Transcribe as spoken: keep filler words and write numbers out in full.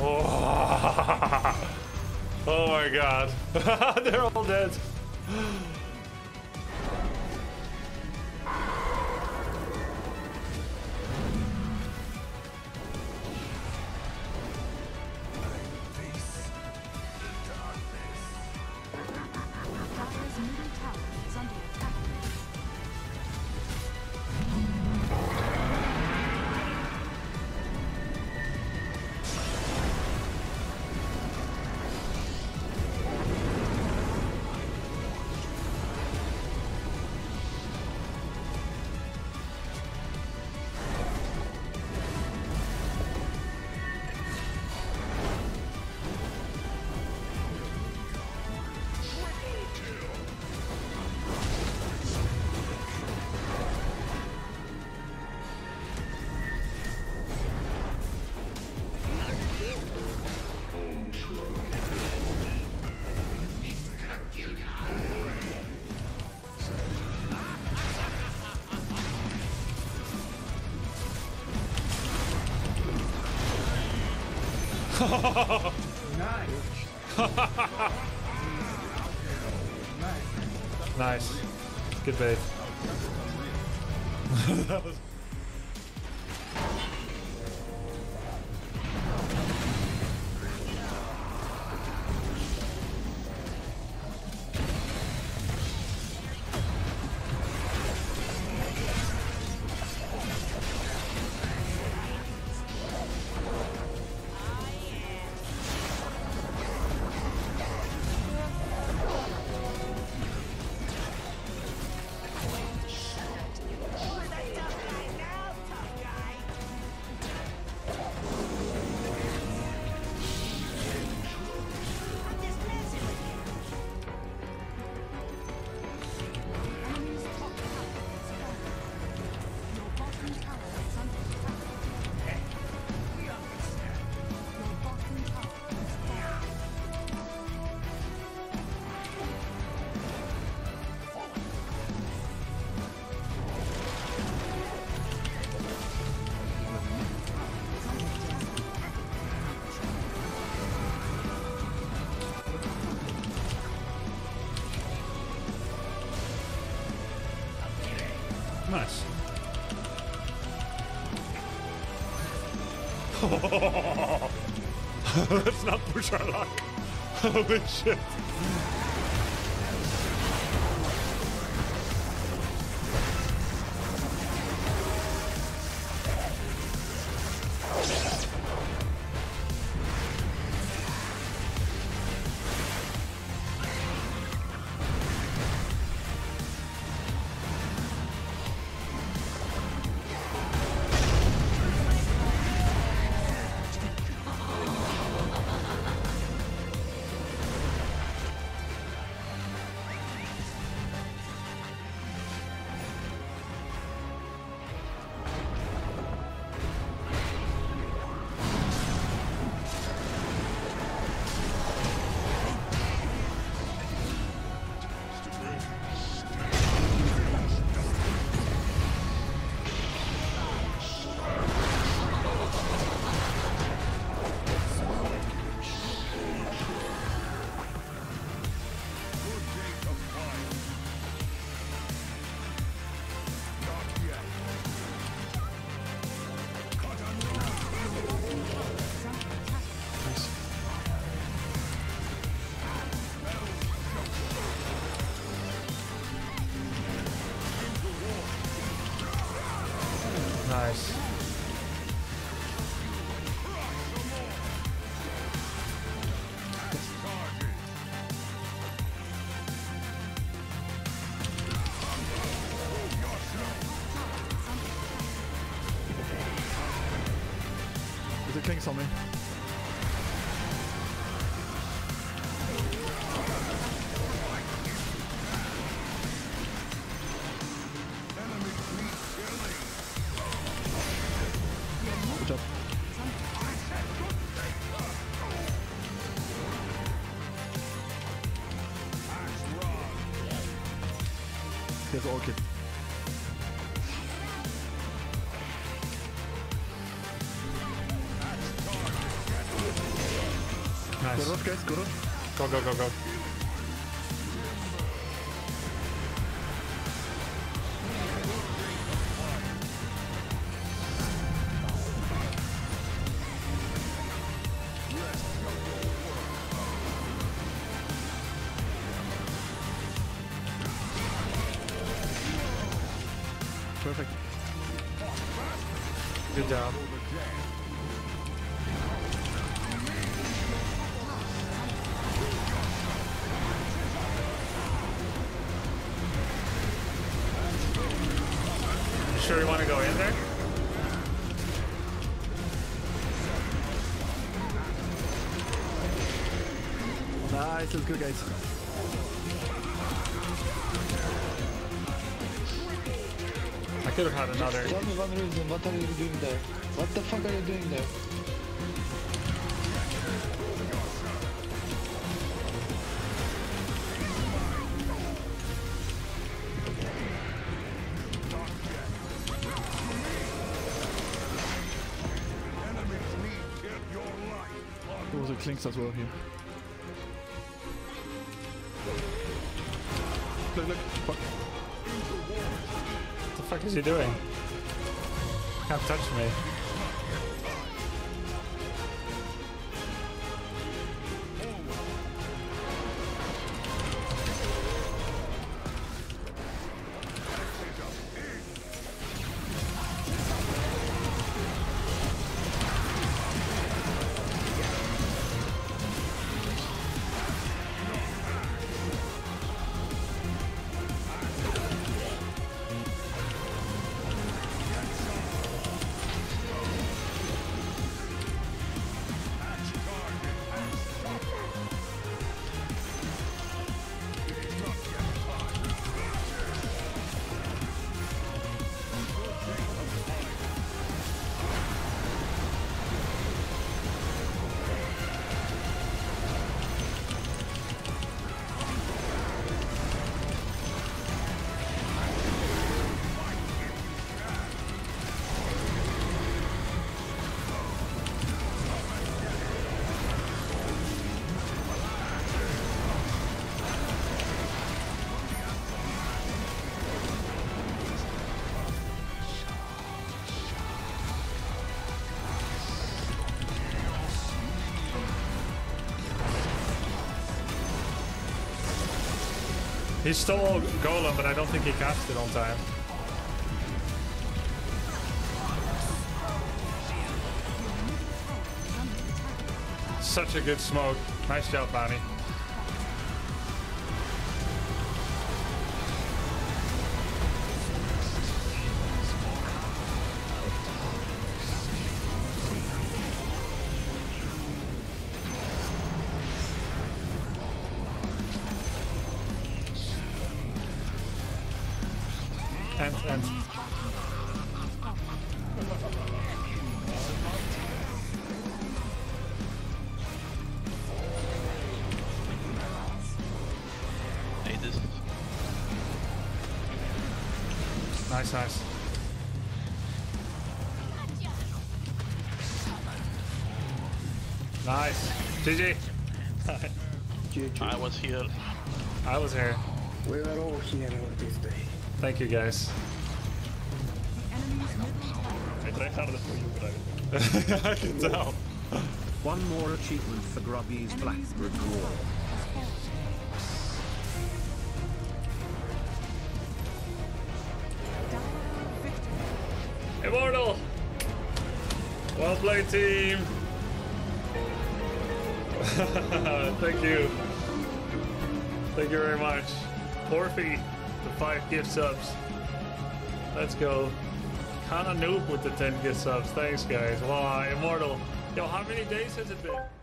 Oh, oh my god. They're all dead. Nice. Good bait. That was... Nice. Let's not push our luck. Holy shit. Nice. Is it Clinkz on me? Here's an orchid. Nice. Good up, guys. Good up. Go, go, go, go. Perfect. Good job. Sure you want to go in there? Nice, that's good, guys. I could have had another. Just tell me one reason, what are you doing there? What the fuck are you doing there? There was a Clinkz as well here. Look, look, fuck. What the fuck is he doing? Can't touch me. He stole Golem, but I don't think he cast it on time. Such a good smoke. Nice job, Bonnie. And, and. Need this. Nice, nice. Nice. G G. I was here. I was here. We were all here on this day. Thank you, guys. I tried harder for you, but I can tell. One more achievement for Grubby's Blackboard wall. Immortal! Well played, team! Thank you. Thank you very much. Porphy. The five gift subs. Let's go. Kinda noob with the ten gift subs. Thanks, guys. Wow, Immortal. Yo, how many days has it been?